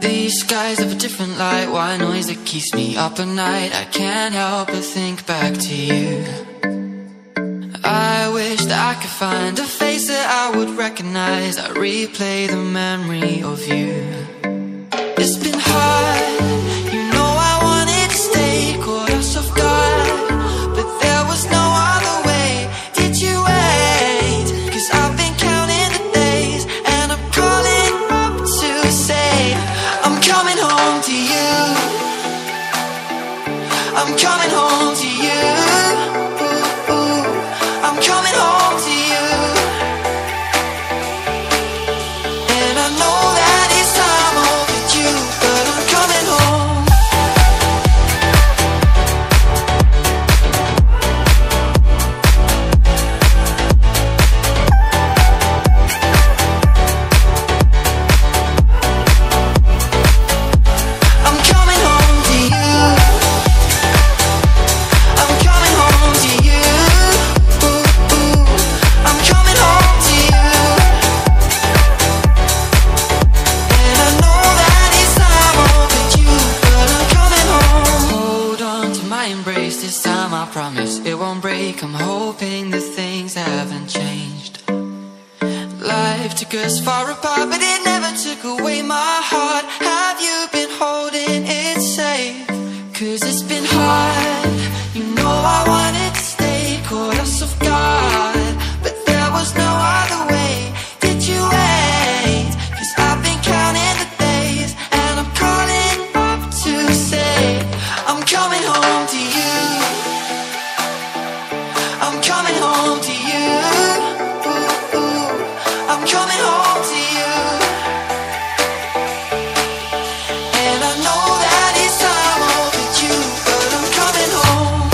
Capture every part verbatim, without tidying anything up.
These skies have a different light, white noise that keeps me up at night. I can't help but think back to you. I wish that I could find a face that I would recognize. I replay the memory of you. It's been hard, you know I wanted to stay caught us off guard, but there was no other way. Did you wait? Cause I've been counting the days, and I'm calling up to say I'm coming home to you. I'm coming home to you. Coming home to you. And I know that it's time overdue, but I'm coming home. I'm coming home to you. I'm coming home to you. This time I promise it won't break. I'm hoping that things haven't changed. Life took us far apart, but it never took away my heart. Have you been holding it safe? Cause it's been hard, you know I wanted to stay caught us off guard, but there was no other way. Did you wait? Cause I've been counting the days, and I'm calling up to say I'm coming home to you. I'm coming home to you. Ooh, ooh. I'm coming home to you. And I know that it's time overdue, but I'm coming home.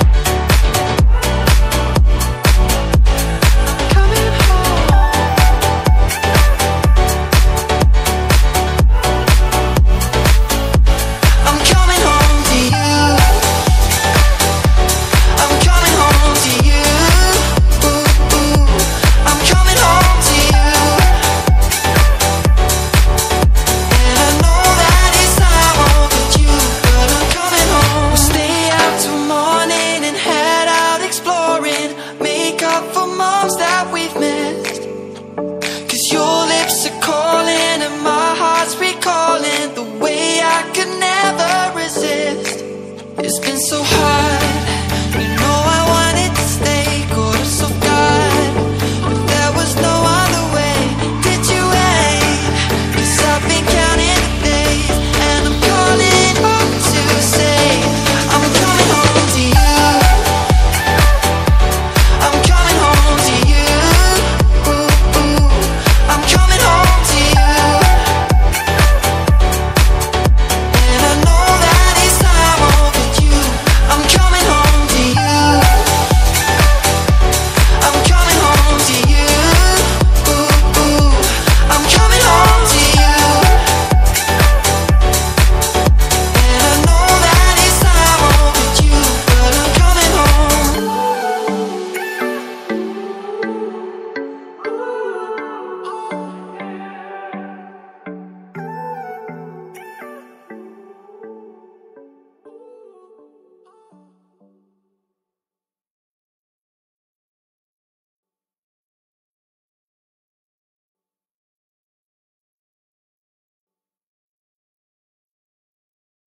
I'm coming home. I'm coming home to you. Calling the way I could never resist. It's been so hard.